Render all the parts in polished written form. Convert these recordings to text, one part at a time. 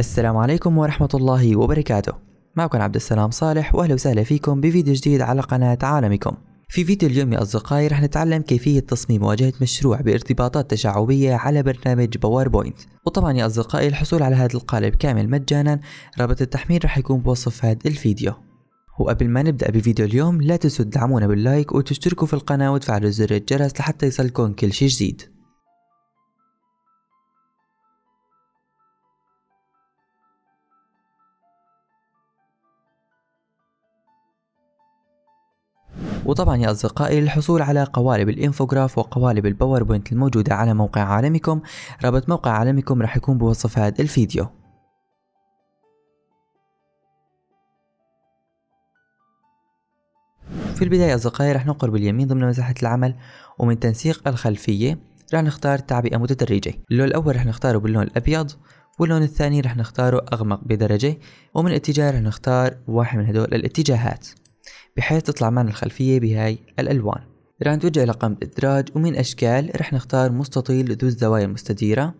السلام عليكم ورحمة الله وبركاته. معكم عبد السلام صالح، واهلا وسهلا فيكم بفيديو جديد على قناة عالمكم. في فيديو اليوم يا أصدقائي رح نتعلم كيفية تصميم واجهة مشروع بارتباطات تشعبية على برنامج بوربوينت. وطبعا يا أصدقائي الحصول على هذا القالب كامل مجانا، رابط التحميل رح يكون بوصف هذا الفيديو. وقبل ما نبدأ بفيديو اليوم لا تنسوا تدعمونا باللايك وتشتركوا في القناة وتفعلوا زر الجرس لحتى يصلكم كل شيء جديد. وطبعا يا أصدقائي للحصول على قوالب الإنفوغراف وقوالب الباوربوينت الموجودة على موقع عالمكم، رابط موقع عالمكم راح يكون بوصف هذا الفيديو. في البداية أصدقائي راح نقر باليمين ضمن مساحة العمل، ومن تنسيق الخلفية راح نختار تعبئة متدرجة. اللون الأول راح نختاره باللون الأبيض، واللون الثاني راح نختاره أغمق بدرجة، ومن اتجاه راح نختار واحد من هدول الاتجاهات بحيث تطلع معنا الخلفية بهاي الألوان. راح نتوجه إلى قائمة إدراج، ومن أشكال راح نختار مستطيل ذو الزوايا المستديرة،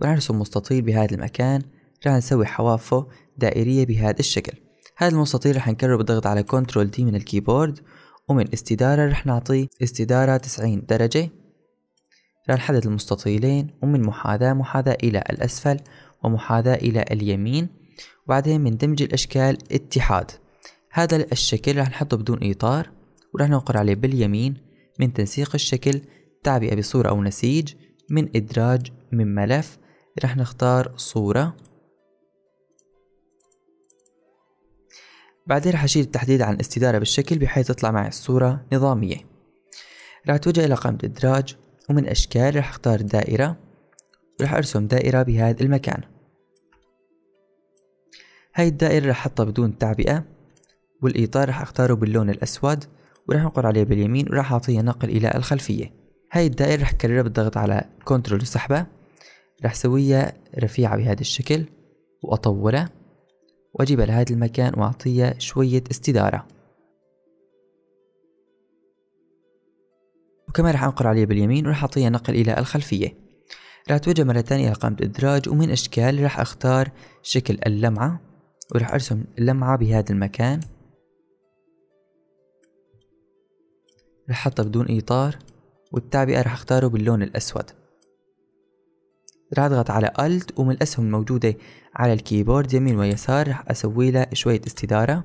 وراح نرسم مستطيل بهذا المكان. راح نسوي حوافه دائرية بهذا الشكل. هذا المستطيل راح نكرره بالضغط على Ctrl D من الكيبورد، ومن استدارة راح نعطيه استدارة 90 درجة. راح نحدد المستطيلين، ومن محاذاة إلى الأسفل ومحاذاة إلى اليمين، وبعدين من دمج الأشكال اتحاد. هذا الشكل راح نحطه بدون إطار، وراح ننقر عليه باليمين. من تنسيق الشكل تعبئة بصورة أو نسيج، من إدراج، من ملف راح نختار صورة. بعدين راح أشيل التحديد عن استدارة بالشكل بحيث تطلع معي الصورة نظامية. راح أتوجه إلى قائمة إدراج، ومن أشكال راح أختار دائرة، وراح أرسم دائرة بهذا المكان. هاي الدائرة راح أحطها بدون تعبئة، والإطار راح أختاره باللون الأسود، وراح أنقر عليه باليمين، وراح أعطيه نقل إلى الخلفية. هاي الدائرة راح أكررها بالضغط على كنترول وسحبة، راح أسويها رفيعة بهذا الشكل وأطولها، وأجيبها لهذا المكان وأعطيها شوية استدارة. وكمان راح أنقر عليه باليمين، وراح أعطيها نقل إلى الخلفية. راح أتوجه مرة ثانية إلى قائمة إدراج، ومن أشكال راح أختار شكل اللمعة، وراح أرسم اللمعة بهذا المكان. رح أحطها بدون إطار، والتعبئة رح أختاره باللون الأسود. رح أضغط على Alt، ومن الأسهم الموجودة على الكيبورد يمين ويسار رح أسوي لها شوية استدارة،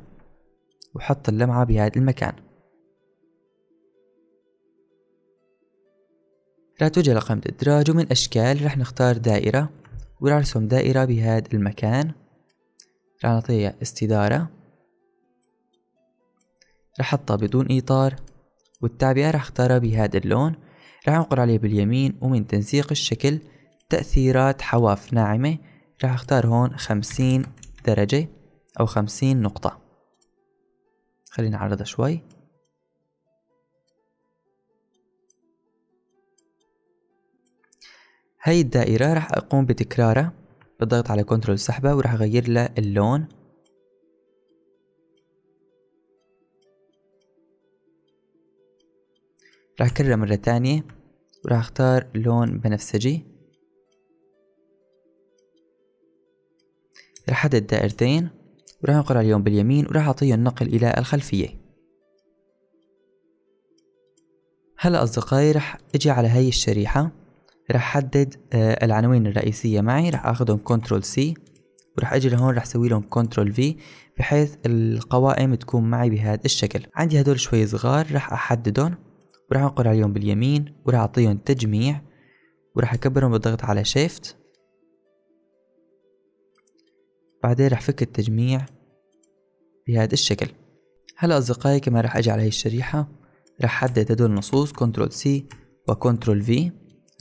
وحط اللمعة بهذا المكان. رح أتوجه لقائمة إدراج، ومن أشكال رح نختار دائرة، ورح أرسم دائرة بهذا المكان. رح نعطيها استدارة، رح أحطها بدون إطار، والتعبئة راح اختارها بهذا اللون. راح انقر عليه باليمين، ومن تنسيق الشكل تأثيرات حواف ناعمة راح اختار هون 50 درجة أو 50 نقطة. خلينا نعرضها شوي. هاي الدائرة راح أقوم بتكرارها بالضغط على كنترول سحبة، وراح أغير لها اللون. راح أكررها مرة تانية، وراح أختار لون بنفسجي. راح أحدد دائرتين، وراح أنقر عليهم باليمين، وراح أعطيه النقل إلى الخلفية. هلا أصدقائي راح أجي على هاي الشريحة، راح أحدد العناوين الرئيسية معي، راح أخذهم Ctrl C، وراح أجي لهون راح أسوي لهم Ctrl V بحيث القوائم تكون معي بهذا الشكل. عندي هدول شوي صغار راح أحددهم، وراح أنقر عليهم باليمين، وراح أعطيهم تجميع، وراح أكبرهم بالضغط على شيفت. بعدين راح فك التجميع بهذا الشكل. هلا أصدقائي كمان راح أجي على هاي الشريحة، راح أحدد هدول النصوص Ctrl C وCtrl V،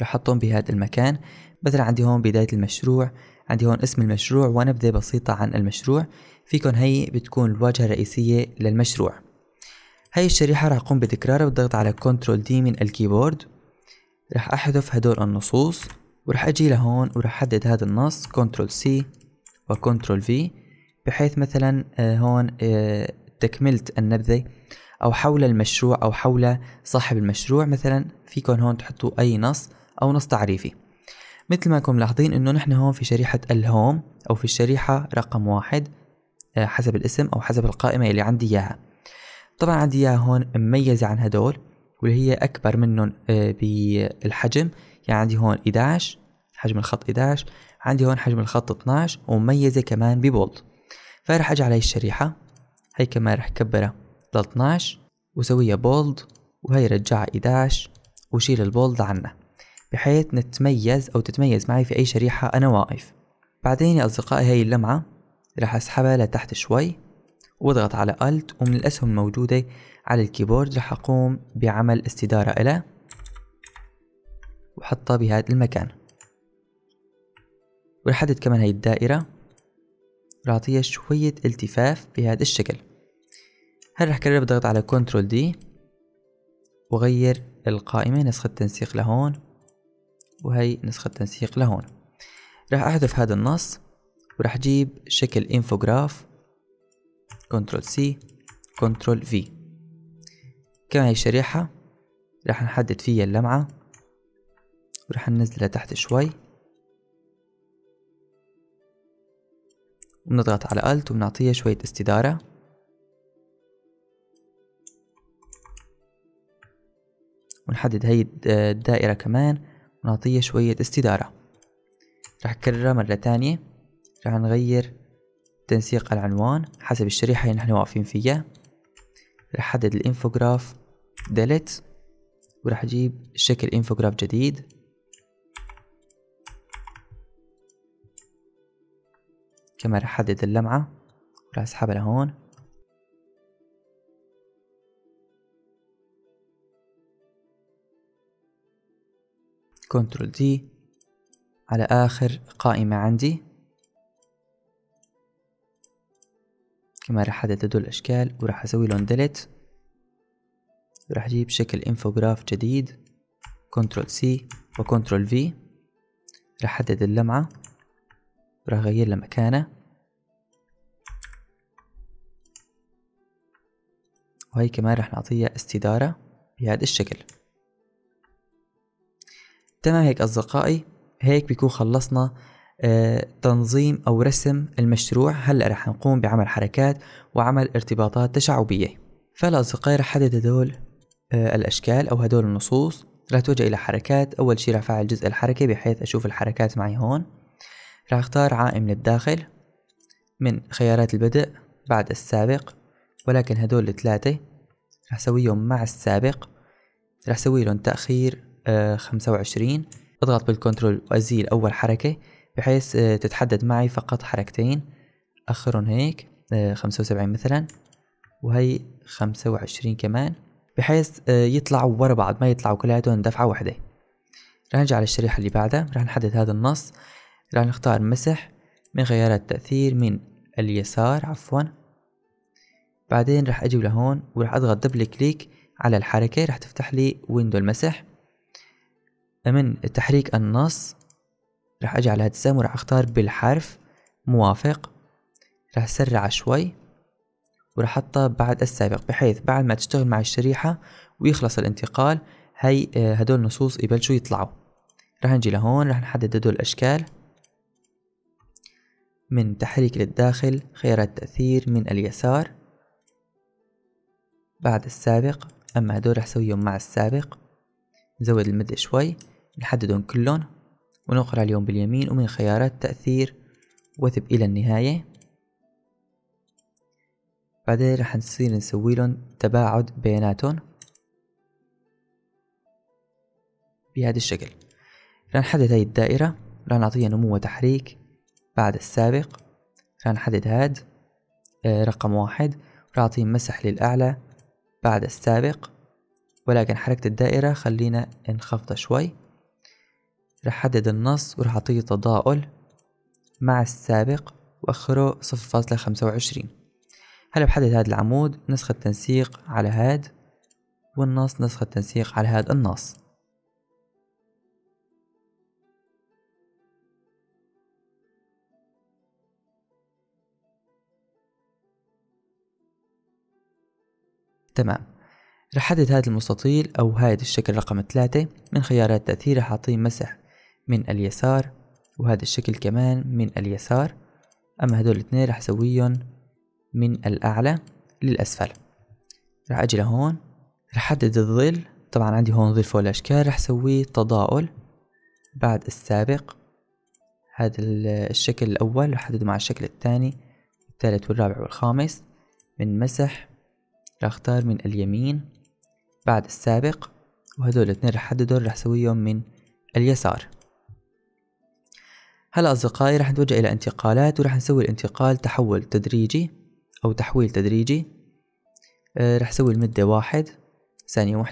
راح أحطهم بهذا المكان. مثلا عندي هون بداية المشروع، عندي هون اسم المشروع ونبذة بسيطة عن المشروع. فيكن هي بتكون الواجهة الرئيسية للمشروع. هاي الشريحة راح أقوم بتكرارها بالضغط على Ctrl D من الكيبورد، راح أحذف هدول النصوص، وراح أجي لهون وراح أحدد هذا النص Ctrl C وCtrl V بحيث مثلا هون تكملت النبذة أو حول المشروع أو حول صاحب المشروع. مثلا فيكن هون تحطوا أي نص أو نص تعريفي. مثل ما انكم ملاحظين انه نحن هون في شريحة الهوم او في الشريحة رقم 1 حسب الاسم او حسب القائمة اللي عندي اياها. طبعا عندي اياها هون مميزة عن هدول واللي هي اكبر منهم بالحجم، يعني عندي هون 11 حجم الخط 11، عندي هون حجم الخط 12 ومميزة كمان ببولد. فرح اجي على الشريحة هي كمان رح كبرها ل 12 وسويها بولد، وهي رجعها 11 وشيل البولد عنا بحيث نتميز او تتميز معي في اي شريحة انا واقف. بعدين يا اصدقائي هاي اللمعة رح اسحبها لتحت شوي واضغط على Alt، ومن الاسهم الموجودة على الكيبورد رح اقوم بعمل استدارة إلها وحطها بهذا المكان، وحدد كمان هاي الدائرة وأعطيها شوية التفاف بهذا الشكل. هل رح كرر بضغط على Ctrl D وغير القائمة، نسخة تنسيق لهون وهي نسخة تنسيق لهون. رح أحذف هذا النص ورح أجيب شكل إنفوغراف، Ctrl C Ctrl V. كمان هاي الشريحة رح نحدد فيها اللمعة ورح ننزلها تحت شوي ونضغط على Alt وبنعطيها شوية استدارة، ونحدد هي الدائرة كمان ونعطيها شوية استدارة. رح أكررها مرة تانية، رح نغير تنسيق العنوان حسب الشريحة اللي نحن واقفين فيها، رح أحدد الإنفوغراف ديليت ورح أجيب شكل إنفوغراف جديد، كما رح أحدد اللمعة ورح أسحبها لهون Ctrl D على آخر قائمة عندي، كما رح أحدد هدول الأشكال ورح أسوي لهم ديليت، ورح أجيب شكل إنفوغراف جديد Ctrl C وCtrl V، رح أحدد اللمعة ورح أغير لها مكانها، وهي كمان رح نعطيها استدارة بهذا الشكل. تمام هيك أصدقائي، هيك بيكون خلصنا تنظيم أو رسم المشروع. هلأ رح نقوم بعمل حركات وعمل ارتباطات تشعبية. فالأصدقائي رح أحدد هدول الأشكال أو هدول النصوص، رح أتوجه إلى حركات. أول شي رح أفعل جزء الحركة بحيث أشوف الحركات معي هون، رح أختار عائم من الداخل من خيارات البدء بعد السابق، ولكن هدول الثلاثة رح أسويهم مع السابق، رح أسوي لهم تأخير 25. أضغط بالكنترول وأزيل أول حركة بحيث تتحدد معي فقط حركتين، أخرهم هيك 75 مثلا وهي 25 كمان، بحيث يطلعوا ورا بعض ما يطلعوا كلياتهم دفعة واحدة. رح نجي على الشريحة اللي بعدها، رح نحدد هذا النص، رح نختار مسح من خيارات تأثير من اليسار عفوا، بعدين رح أجي لهون ورح أضغط دبل كليك على الحركة، رح تفتح لي ويندو المسح. من تحريك النص رح أجي على هاد السهم ورح أختار بالحرف موافق، رح أسرع شوي ورح أحطها بعد السابق بحيث بعد ما تشتغل مع الشريحة ويخلص الانتقال هي هدول النصوص يبلشوا يطلعوا. رح نجي لهون رح نحدد هدول الأشكال من تحريك للداخل خيارات تأثير من اليسار بعد السابق، أما هدول رح أسويهم مع السابق. نزود المد شوي، نحددهم كلهم ونقرأ اليوم باليمين ومن خيارات تأثير وثب إلى النهاية، بعدين رح نصير نسوي لهم تباعد بيناتهم بهذا الشكل. رح نحدد هاي الدائرة، رح نعطيها نمو وتحريك بعد السابق، رح نحدد هاد رقم 1 رح أعطيه مسح للأعلى بعد السابق، ولكن حركة الدائرة خلينا نخفضها شوي. رح أحدد النص ورح أعطيه تضاؤل مع السابق وأخره 0.25. هلا بحدد هذا العمود نسخة تنسيق على هاد، والنص نسخة تنسيق على هاد النص. تمام، رح أحدد هذا المستطيل أو هذا الشكل رقم 3 من خيارات تأثير، رح أعطيه مسح من اليسار، وهذا الشكل كمان من اليسار. اما هدول الاثنين راح اسويهم من الاعلى للاسفل. راح اجي لهون، راح احدد الظل. طبعا عندي هون ظل فوق الاشكال، راح اسويه تضاؤل بعد السابق. هذا الشكل الاول راح احدده مع الشكل الثاني الثالث والرابع والخامس. من مسح راح اختار من اليمين بعد السابق، وهدول الاثنين راح احددهم، راح اسويهم من اليسار. هلا أصدقائي راح نتوجه إلى انتقالات، وراح نسوي الانتقال تحول تدريجي أو تحويل تدريجي. راح أسوي المدة 1 ثانية،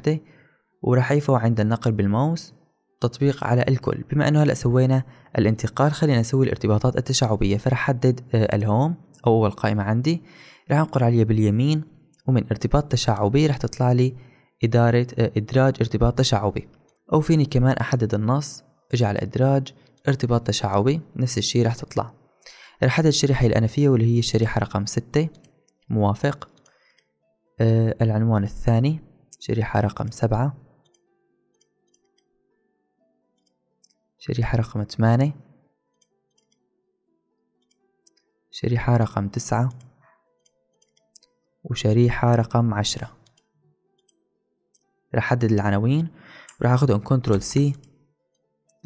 وراح يفوق عند النقل بالماوس تطبيق على الكل. بما أنه هلا سوينا الانتقال، خلينا نسوي الارتباطات التشعبية. فراح أحدد الهوم أو أول قائمة عندي، راح أنقر عليها باليمين، ومن ارتباط تشعبي راح تطلع لي إدارة إدراج ارتباط تشعبي، أو فيني كمان أحدد النص، أجي على إدراج ارتباط تشعبي، نفس الشي راح تطلع. راح أحدد الشريحة الأنفية واللي هي الشريحة رقم 6، موافق. العنوان الثاني شريحة رقم 7، شريحة رقم 8، شريحة رقم 9، وشريحة رقم 10. راح أحدد العناوين، راح أخذهم كنترول سي،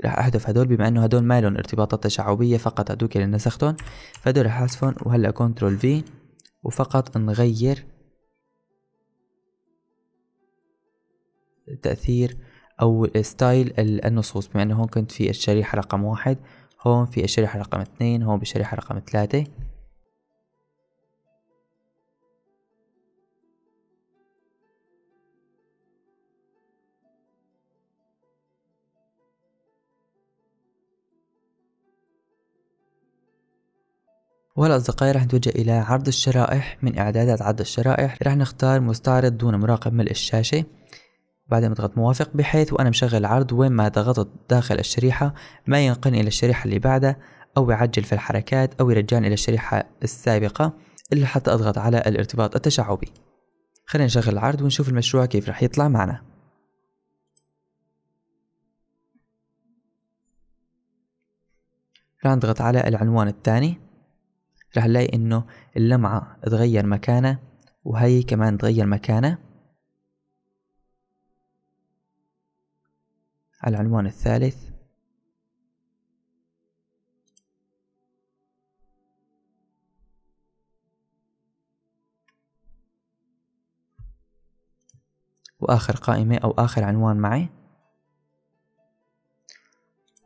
راح أحذف هدول بما أنه هدول ما لهم ارتباطات تشعبية، فقط هدوك اللي نسختهم فهدول راح أحذفهم. وهلا كنترول في، وفقط نغير تأثير أو ستايل النصوص. بما أنه هون كنت في الشريحة رقم 1، هون في الشريحة رقم 2، هون بالشريحة رقم 3. وهلا أصدقائي راح نتوجه إلى عرض الشرائح. من إعدادات عرض الشرائح راح نختار مستعرض دون مراقب ملء الشاشة، بعدين بضغط موافق، بحيث وأنا مشغل العرض وين ما ضغطت داخل الشريحة ما ينقلني إلى الشريحة اللي بعدها، أو يعجل في الحركات، أو يرجعني إلى الشريحة السابقة إلا حتى أضغط على الارتباط التشعبي. خلينا نشغل العرض ونشوف المشروع كيف راح يطلع معنا. راح نضغط على العنوان الثاني، راح نلاقي انه اللمعة تغير مكانها، وهي كمان تغير مكانها. على العنوان الثالث واخر قائمة او اخر عنوان معي.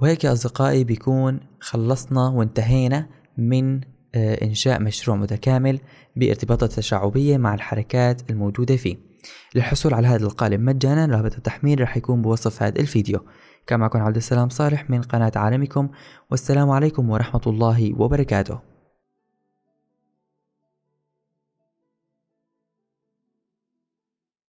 وهيك يا اصدقائي بيكون خلصنا وانتهينا من إنشاء مشروع متكامل بارتباطات تشعبية مع الحركات الموجودة فيه. للحصول على هذا القالب مجانا، رابط التحميل راح يكون بوصف هذا الفيديو. كان معكم عبد السلام صالح من قناة عالمكم، والسلام عليكم ورحمة الله وبركاته.